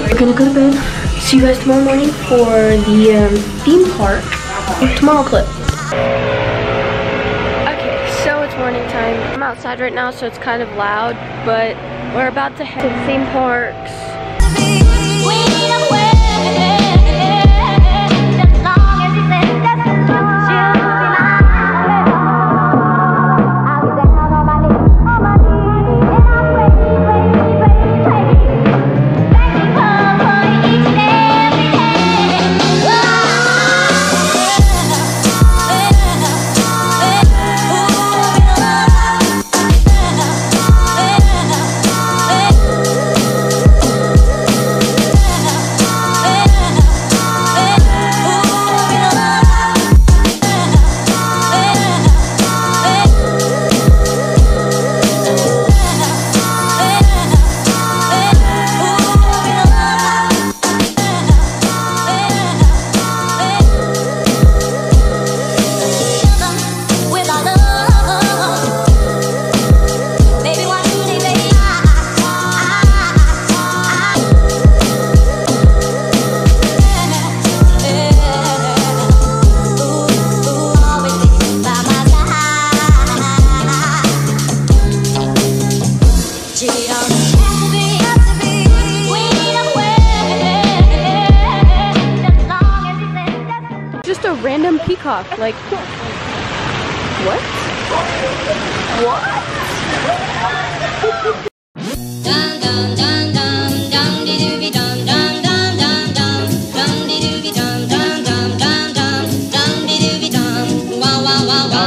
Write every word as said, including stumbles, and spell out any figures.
We're gonna go to bed. See you guys tomorrow morning for the um, theme park tomorrow clip. Okay, so it's morning time. I'm outside right now, so it's kind of loud, but we're about to head to the theme parks. Random peacock, like what? What? Dun, dun, dun, dun, dun, de dooby, dun, dun, dun, dun, dun, dun, de dooby, dun, dun, dun, dun, dun, dun, de dooby, dun, wow, wow, wow, wow.